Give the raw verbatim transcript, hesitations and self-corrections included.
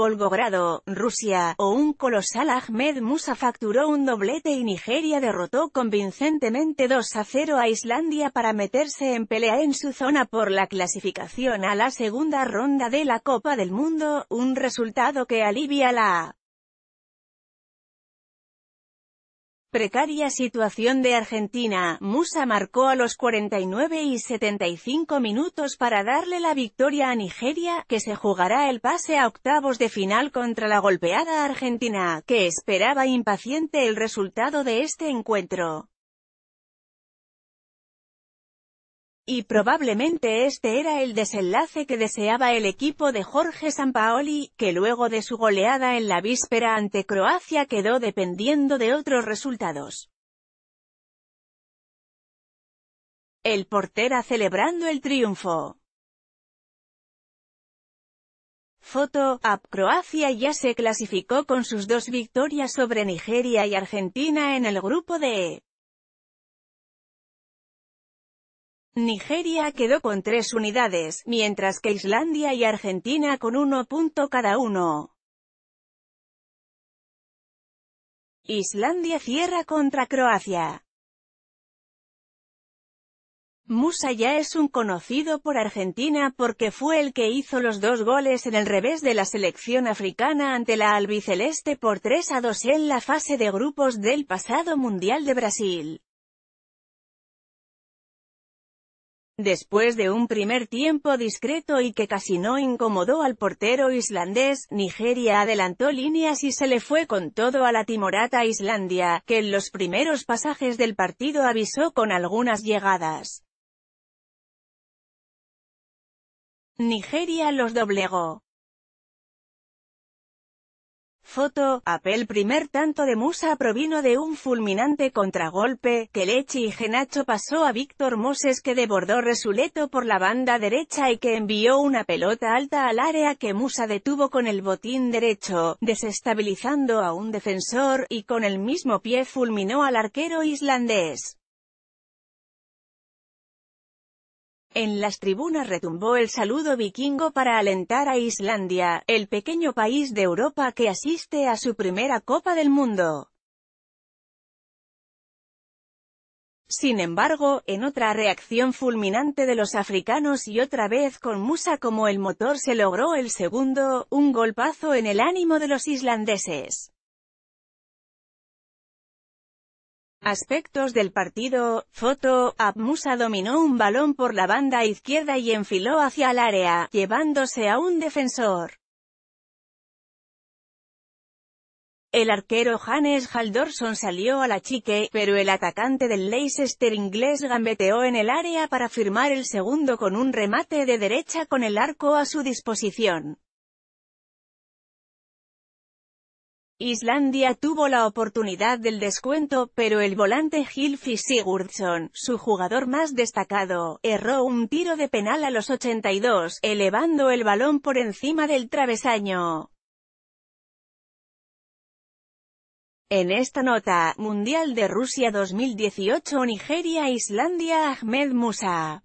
Volgogrado, Rusia, o un colosal Ahmed Musa facturó un doblete y Nigeria derrotó convincentemente dos a cero a Islandia para meterse en pelea en su zona por la clasificación a la segunda ronda de la Copa del Mundo, un resultado que alivia la precaria situación de Argentina. Musa marcó a los cuarenta y nueve y setenta y cinco minutos para darle la victoria a Nigeria, que se jugará el pase a octavos de final contra la golpeada Argentina, que esperaba impaciente el resultado de este encuentro. Y probablemente este era el desenlace que deseaba el equipo de Jorge Sampaoli, que luego de su goleada en la víspera ante Croacia quedó dependiendo de otros resultados. El Portera celebrando el triunfo. Foto, A P. Croacia ya se clasificó con sus dos victorias sobre Nigeria y Argentina en el grupo D. Nigeria quedó con tres unidades, mientras que Islandia y Argentina con uno punto cada uno. Islandia cierra contra Croacia. Musa ya es un conocido por Argentina porque fue el que hizo los dos goles en el revés de la selección africana ante la albiceleste por tres a dos en la fase de grupos del pasado Mundial de Brasil. Después de un primer tiempo discreto y que casi no incomodó al portero islandés, Nigeria adelantó líneas y se le fue con todo a la timorata Islandia, que en los primeros pasajes del partido avisó con algunas llegadas. Nigeria los doblegó. Foto, A P. El primer tanto de Musa provino de un fulminante contragolpe. Kelechi Iheanacho pasó a Víctor Moses, que desbordó resuelto por la banda derecha y que envió una pelota alta al área que Musa detuvo con el botín derecho, desestabilizando a un defensor, y con el mismo pie fulminó al arquero islandés. En las tribunas retumbó el saludo vikingo para alentar a Islandia, el pequeño país de Europa que asiste a su primera Copa del Mundo. Sin embargo, en otra reacción fulminante de los africanos y otra vez con Musa como el motor, se logró el segundo, un golpazo en el ánimo de los islandeses. Aspectos del partido. Foto, A P. Musa dominó un balón por la banda izquierda y enfiló hacia el área, llevándose a un defensor. El arquero Hannes Haldorson salió a la chique, pero el atacante del Leicester inglés gambeteó en el área para firmar el segundo con un remate de derecha con el arco a su disposición. Islandia tuvo la oportunidad del descuento, pero el volante Gylfi Sigurðsson, su jugador más destacado, erró un tiro de penal a los ochenta y dos, elevando el balón por encima del travesaño. En esta nota, Mundial de Rusia dos mil dieciocho, Nigeria, Islandia, Ahmed Musa.